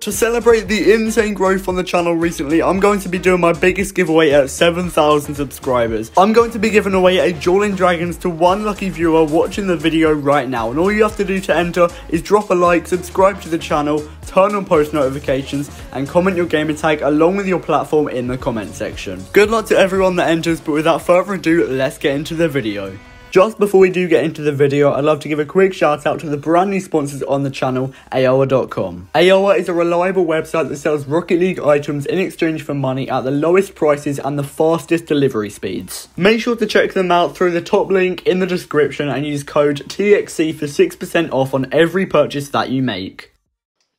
To celebrate the insane growth on the channel recently, I'm going to be doing my biggest giveaway at 7,000 subscribers. I'm going to be giving away a Juggler Trigon to one lucky viewer watching the video right now. And all you have to do to enter is drop a like, subscribe to the channel, turn on post notifications, and comment your gamer tag along with your platform in the comment section. Good luck to everyone that enters, but without further ado, let's get into the video. Just before we do get into the video, I'd love to give a quick shout out to the brand new sponsors on the channel, Aoeah.com. Aoeah is a reliable website that sells Rocket League items in exchange for money at the lowest prices and the fastest delivery speeds. Make sure to check them out through the top link in the description and use code TXC for 6% off on every purchase that you make.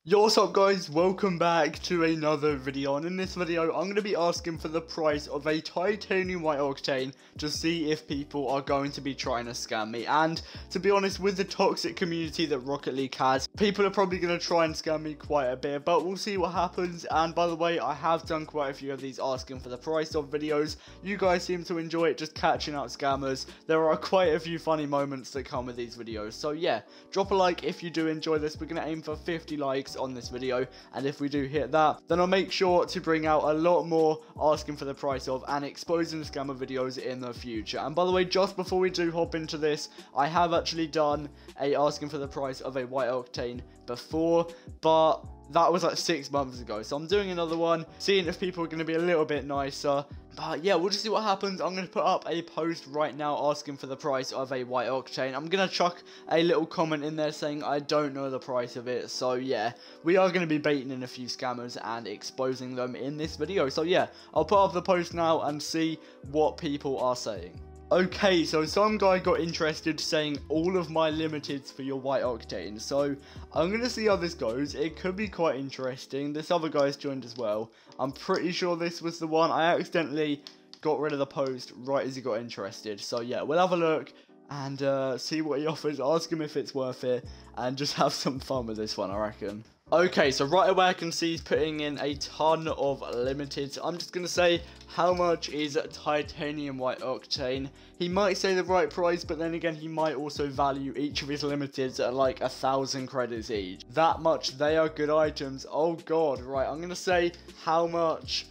Yo, what's up guys, welcome back to another video, and in this video I'm going to be asking for the price of a Titanium White Octane to see if people are going to be trying to scam me. And to be honest, with the toxic community that Rocket League has, people are probably going to try and scam me quite a bit, but we'll see what happens. And by the way, I have done quite a few of these asking for the price of videos. You guys seem to enjoy it, just catching out scammers. There are quite a few funny moments that come with these videos, so yeah, drop a like if you do enjoy this. We're going to aim for 50 likes on this video, and if we do hit that, then I'll make sure to bring out a lot more asking for the price of and exposing scammer videos in the future. And by the way, just before we do hop into this, I have actually done a asking for the price of a White Octane before, but that was like 6 months ago, so I'm doing another one, seeing if people are going to be a little bit nicer. But yeah, we'll just see what happens. I'm going to put up a post right now asking for the price of a White Octane. I'm going to chuck a little comment in there saying I don't know the price of it. So yeah, we are going to be baiting in a few scammers and exposing them in this video. So yeah, I'll put up the post now and see what people are saying. Okay, so some guy got interested saying all of my limiteds for your White Octane. So I'm going to see how this goes. It could be quite interesting. This other guy's joined as well. I'm pretty sure this was the one. I accidentally got rid of the post right as he got interested. So yeah, we'll have a look and see what he offers. Ask him if it's worth it and just have some fun with this one, I reckon. Okay, so right away I can see he's putting in a ton of limiteds. I'm just going to say, how much is Titanium White Octane? He might say the right price, but then again, he might also value each of his limiteds at like 1,000 credits each. That much, they are good items. Oh god, right, I'm going to say, how much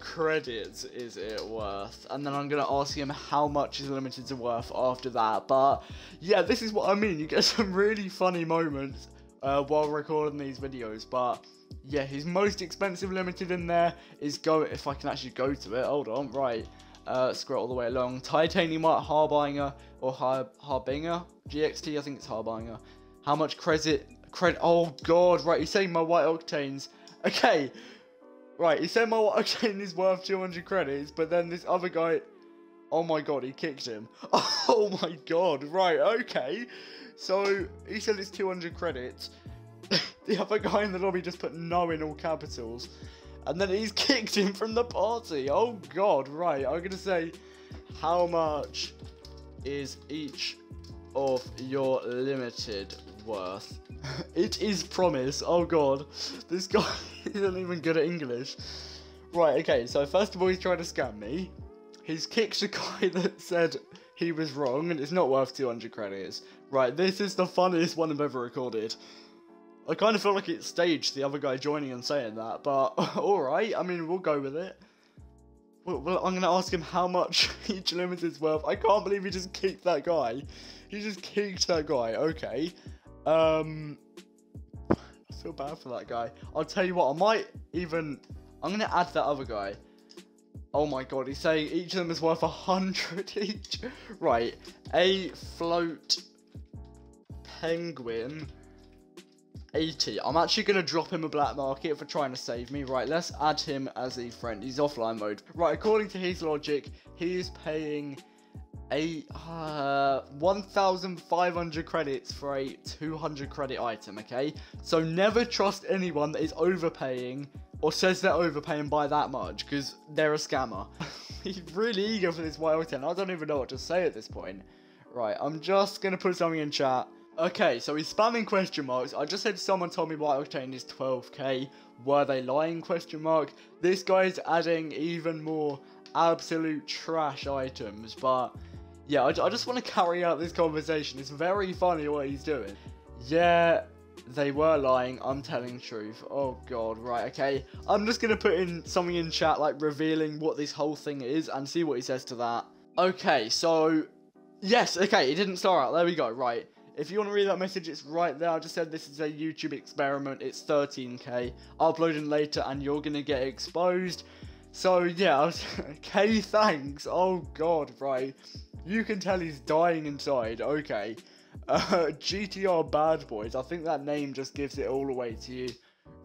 credits is it worth? And then I'm gonna ask him how much his limiteds are worth after that. But yeah, this is what I mean. You get some really funny moments while recording these videos. But yeah, his most expensive limited in there is if I can actually go to it. Hold on, right. Scroll all the way along. Titanium White Harbinger or Harbinger GXT. I think it's Harbinger. How much credit? Oh god, right. He's saying my White Octanes. Okay. Right, he said my White Octane is worth 200 credits, but then this other guy, oh my god, he kicked him. Oh my god, right, okay. So, he said it's 200 credits. The other guy in the lobby just put no in all capitals. And then he's kicked him from the party. Oh god, right, I'm going to say, how much is each of your limited worth? It is promise. Oh god, this guy isn't even good at English. Right, okay, so first of all, he's trying to scam me. He's kicked a guy that said he was wrong and it's not worth 200 credits. Right, this is the funniest one I've ever recorded. I kind of feel like it's staged, the other guy joining and saying that, but alright, I mean, we'll go with it. Well, I'm going to ask him how much each limited's worth. I can't believe he just kicked that guy. He just kicked that guy, okay. I feel bad for that guy. I'll tell you what, I'm going to add that other guy. Oh my god, he's saying each of them is worth 100 each. Right, a float penguin, 80. I'm actually going to drop him a black market for trying to save me. Right, let's add him as a friend. He's offline mode. Right, according to his logic, he is paying 1,500 credits for a 200 credit item, okay? So never trust anyone that is overpaying or says they're overpaying by that much, because they're a scammer. He's really eager for this White Octane. I don't even know what to say at this point. Right, I'm just going to put something in chat. Okay, so he's spamming question marks. I just said someone told me White Octane is 12k. Were they lying? Question mark. This guy's adding even more absolute trash items, but yeah, I just want to carry out this conversation. It's very funny what he's doing. Yeah, They were lying. I'm telling the truth. Oh, God. Right, okay. I'm just going to put in something in chat, like, revealing what this whole thing is and see what he says to that. Okay, so... Yes, okay, it didn't start out. There we go, right. If you want to read that message, it's right there. I just said this is a YouTube experiment. It's 13k. I'll upload it later and you're going to get exposed. So, yeah. Okay, thanks. Oh, God, right. You can tell he's dying inside. Okay. GTR Bad Boys. I think that name just gives it all away to you.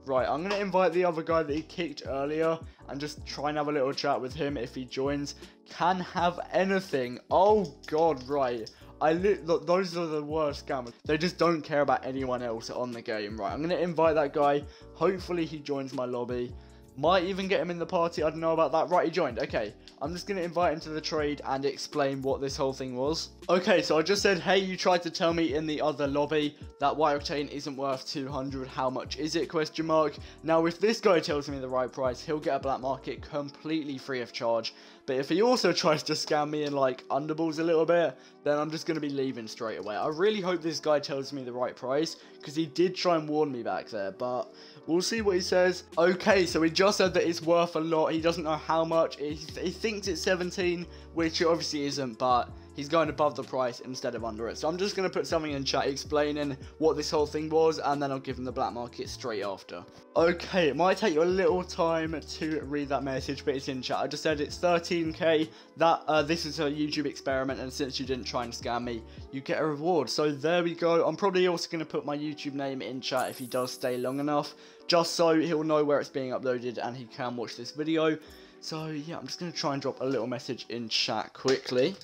Right, I'm going to invite the other guy that he kicked earlier and just try and have a little chat with him if he joins. Can have anything. Oh, God, right. Look, those are the worst scammers. They just don't care about anyone else on the game. Right, I'm going to invite that guy. Hopefully he joins my lobby. Might even get him in the party. I don't know about that. Right, he joined. Okay, I'm just going to invite him to the trade and explain what this whole thing was. Okay, so I just said, hey, you tried to tell me in the other lobby that White Octane isn't worth 200. How much is it? Question mark. Now, if this guy tells me the right price, he'll get a black market completely free of charge. But if he also tries to scam me in, like, underballs a little bit, then I'm just going to be leaving straight away. I really hope this guy tells me the right price, because he did try and warn me back there, but... we'll see what he says. Okay, so he just said that it's worth a lot. He doesn't know how much. He thinks it's 17, which it obviously isn't, but he's going above the price instead of under it. So I'm just going to put something in chat explaining what this whole thing was, and then I'll give him the black market straight after. Okay, it might take you a little time to read that message, but it's in chat. I just said it's 13k. That this is a YouTube experiment, and since you didn't try and scam me, you get a reward. So there we go. I'm probably also going to put my YouTube name in chat if he does stay long enough, just so he'll know where it's being uploaded and he can watch this video. So yeah, I'm just going to try and drop a little message in chat quickly.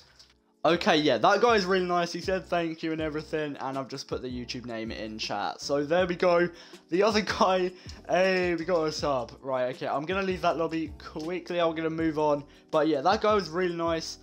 Okay, yeah, that guy is really nice. He said thank you and everything, and I've just put the YouTube name in chat. So there we go. The other guy, hey, we got a sub. Right, okay, I'm going to leave that lobby quickly. I'm going to move on. But yeah, that guy was really nice.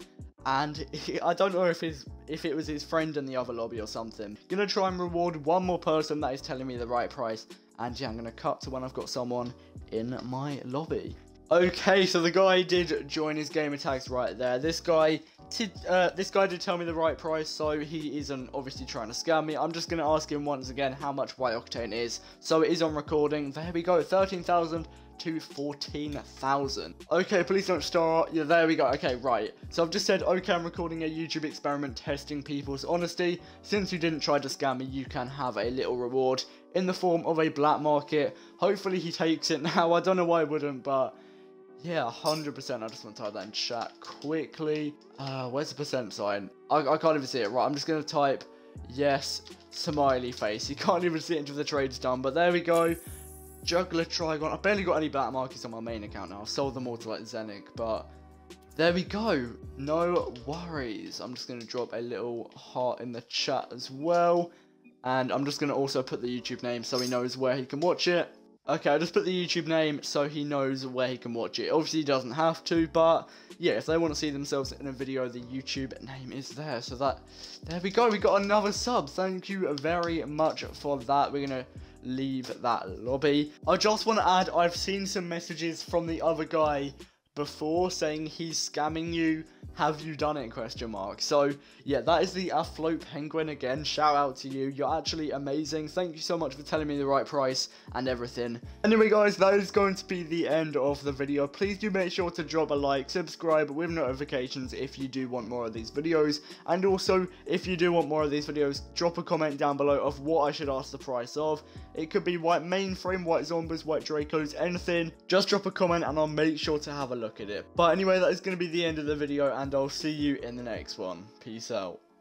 And I don't know if it was his friend in the other lobby or something. Gonna try and reward one more person that is telling me the right price. And yeah, I'm gonna cut to when I've got someone in my lobby. Okay, so the guy did join his gamer tags right there. This guy did tell me the right price, so he isn't obviously trying to scam me. I'm just going to ask him once again how much White Octane is. So it is on recording. There we go, 13,000 to 14,000. Okay, please don't start. Yeah, there we go. Okay, right. So I've just said, okay, I'm recording a YouTube experiment testing people's honesty. Since you didn't try to scam me, you can have a little reward in the form of a black market. Hopefully he takes it now. I don't know why he wouldn't, but... yeah, 100%. I just want to type that in chat quickly. Where's the percent sign? I can't even see it. Right, I'm just going to type yes, smiley face. You can't even see it until the trade's done. But there we go. Juggler Trigon. I've barely got any black markets on my main account now. I've sold them all to, like, Zenic. But there we go. No worries. I'm just going to drop a little heart in the chat as well. And I'm just going to also put the YouTube name so he knows where he can watch it. Okay, I just put the YouTube name so he knows where he can watch it. Obviously, he doesn't have to, but yeah, if they want to see themselves in a video, the YouTube name is there. So that, there we go. We got another sub. Thank you very much for that. We're going to leave that lobby. I just want to add, I've seen some messages from the other guy before saying he's scamming you. Have you done it? Question mark. So yeah, that is the Afloat Penguin again. Shout out to you. You're actually amazing. Thank you so much for telling me the right price and everything. Anyway, guys, that is going to be the end of the video. Please do make sure to drop a like, subscribe with notifications if you do want more of these videos. And also, if you do want more of these videos, drop a comment down below of what I should ask the price of. It could be white mainframe, white Zombas, white Dracos, anything. Just drop a comment and I'll make sure to have a look at it. But anyway, that is going to be the end of the video, and I'll see you in the next one. Peace out.